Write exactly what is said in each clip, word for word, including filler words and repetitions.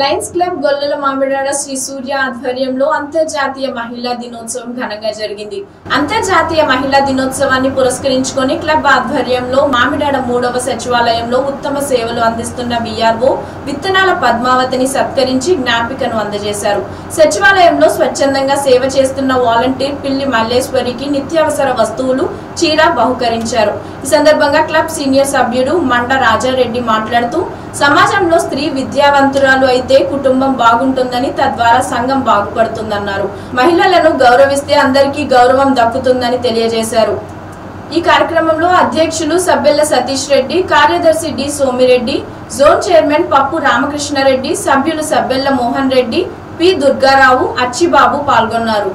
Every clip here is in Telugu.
లయన్స్ క్లబ్ గొల్లల మామిడాడ శ్రీ సూర్య ఆధ్వర్యంలో అంతర్జాతీయ మహిళా దినోత్సవం ఘనంగా జరిగింది। అంతర్జాతీయ మహిళా దినోత్సవాన్ని పురస్కరించుకొని క్లబ్ ఆధ్వర్యంలో మామిడాడ మూడవ సచివాలయంలో ఉత్తమ సేవలు అందిస్తున్న బి ఆర్ ఓ విత్తనాల పద్మావతిని సత్కరించి జ్ఞాపికను అందజేశారు। సచివాలయంలో స్వచ్ఛందంగా సేవ చేస్తున్న వాలంటీర్ పిల్లి మల్లేశ్వరికి నిత్యావసర వస్తువులు చీర బహుకరించారు। ఈ సందర్భంగా క్లబ్ సీనియర్ సభ్యుడు మండ రాజారెడ్డి మాట్లాడుతూ సమాజంలో స్త్రీ విద్యావంతురాలు అయితే కుటుంబం బాగుంటుందని తద్వారా సంఘం బాగుపడుతుందన్నారు। మహిళలను గౌరవిస్తే అందరికీ గౌరవం దక్కుతుందని తెలియజేశారు। ఈ కార్యక్రమంలో అధ్యక్షులు సబ్బెల్ల సతీష్ రెడ్డి, కార్యదర్శి D Somireddy, zone chairman Pappu Ramakrishna Reddy, సభ్యులు సబ్బెల్ల మోహన్ రెడ్డి, పి దుర్గారావు, అచ్చిబాబు పాల్గొన్నారు।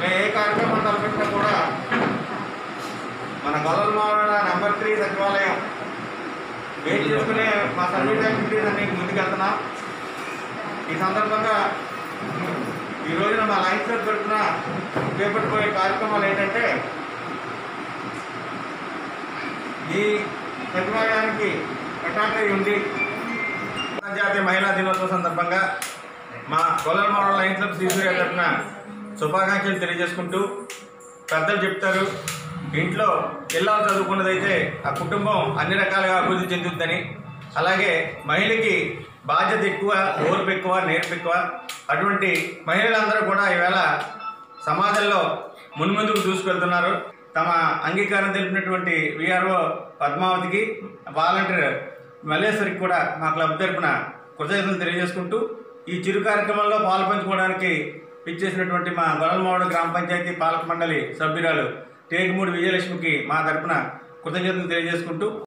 मैं ये कार्यक्रम तलपेट मन गलमा नंबर थ्री सचिवालय वेटने सर्विस एक्टिविटीज़ अभी मुझकना सदर्भ में रोजना मैं लाइफ पेपर पे कार्यक्रम सचिवाला की अटाटी अंतर्जातीय महिला दिनोत्सव सदर्भंगा मा गोलमा लाइन क्लब श्रीसूर्य तरफ శుభాకాంక్షలు తెలియజేసుకుంటూ పెద్దలు చెప్తారు ఇంట్లో పిల్లలు చదువుకున్నదైతే ఆ కుటుంబం అన్ని రకాలుగా అభివృద్ధి చెందుతుందని, అలాగే మహిళకి బాధ్యత ఎక్కువ, ఓర్పు ఎక్కువ, నేర్పు ఎక్కువ. అటువంటి మహిళలందరూ కూడా ఈవేళ సమాజంలో మున్ముందుకు దూసుకెళ్తున్నారు। తమ అంగీకారం తెలిపినటువంటి వి ఆర్ ఓ పద్మావతికి, వాలంటీర్ మల్లేశ్వరికి కూడా మా క్లబ్ తరపున కృతజ్ఞతలు తెలియజేసుకుంటూ ఈ చిరు కార్యక్రమంలో పాల్పంచుకోవడానికి ఇచ్చేసినటువంటి మా గొల్లమావిడ గ్రామ పంచాయతీ పాలక మండలి సభ్యురాలు టేకుమూడి విజయలక్ష్మికి మా తరపున కృతజ్ఞతలు తెలియజేసుకుంటూ